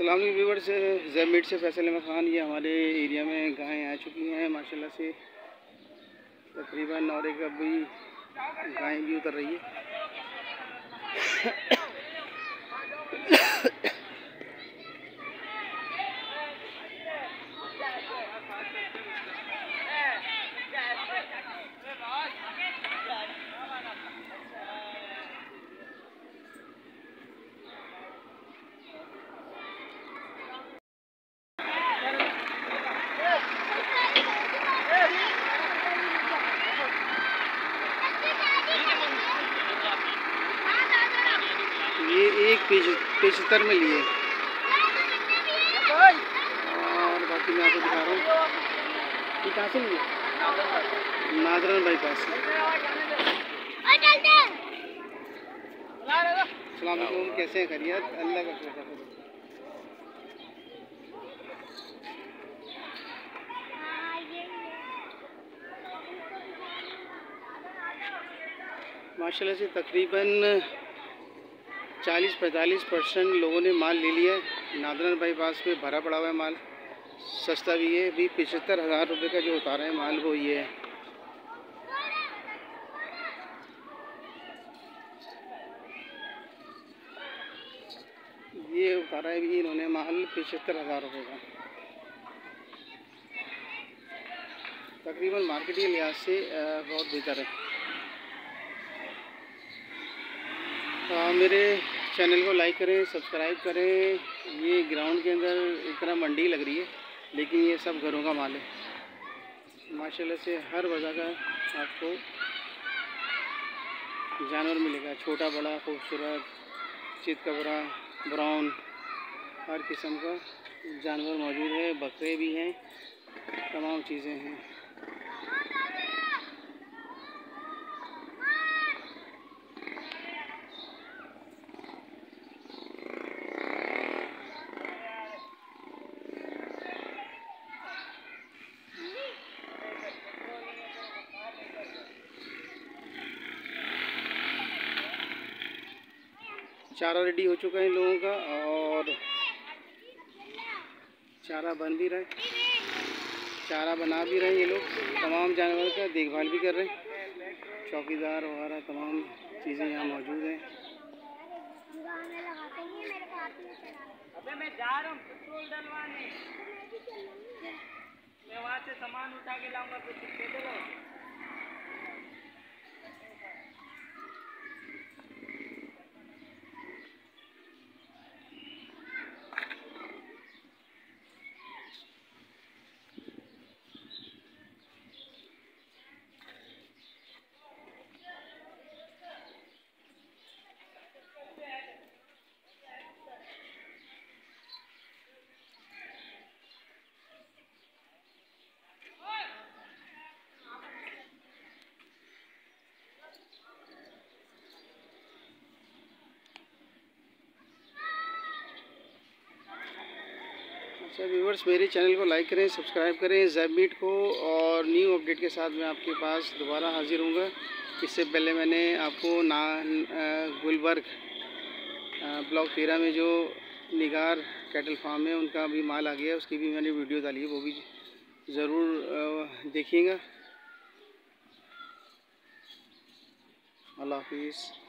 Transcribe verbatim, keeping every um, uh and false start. अस्सलाम वालेकुम व्यूअर्स, जैमीट से फैसल अहमद खान। ये हमारे एरिया में गायें आ चुकी हैं माशाल्लाह से, तकरीबन और एक अभी गायें भी उतर रही है। एक पिछहत्तर में लिए और बाकी मैं आपको दिखा रहा हूँ। ये कहाँ से लिए? Northern bypass. अस्सलाम वालेकुम, कैसे हैं? खैरियत, अल्लाह का शुक्र है। माशाल्लाह से तकरीबन चालीस पैंतालीस परसेंट लोगों ने माल ले लिया है। नादरन बाईपास पे भरा पड़ा हुआ है माल, सस्ता भी है। भी पिछहत्तर हज़ार रुपये का जो उतारा है माल वो ये है। ये उतारा है भी इन्होंने माल पिछहत्तर हज़ार रुपये का। तकरीबन मार्केट के लिहाज से बहुत बेहतर है। आ, मेरे चैनल को लाइक करें, सब्सक्राइब करें। ये ग्राउंड के अंदर एक तरह मंडी लग रही है, लेकिन ये सब घरों का माल है माशाल्लाह से। हर वजह का आपको जानवर मिलेगा, छोटा बड़ा, खूबसूरत, चितकबरा, ब्राउन, हर किस्म का जानवर मौजूद है। बकरे भी हैं, तमाम चीज़ें हैं। चारा रेडी हो चुका है इन लोगों का और चारा बन भी रहा है, चारा बना भी रहे हैं ये लोग। तमाम जानवर का देखभाल भी कर रहे हैं, चौकीदार वगैरह तमाम चीज़ें यहाँ मौजूद हैं। अबे मैं जा रहा हूं पेट्रोल डलवाने, मैं वहाँ से सामान उठा के लाऊंगा। अच्छा व्यूवर्स, मेरे चैनल को लाइक करें, सब्सक्राइब करें जैमीट को, और न्यू अपडेट के साथ मैं आपके पास दोबारा हाजिर होऊंगा। इससे पहले मैंने आपको ना गुलबर्ग ब्लॉक तेरह में जो निगार कैटल फार्म है उनका भी माल आ गया, उसकी भी मैंने वीडियो डाली है, वो भी ज़रूर देखिएगा। अल्लाह हाफिज़।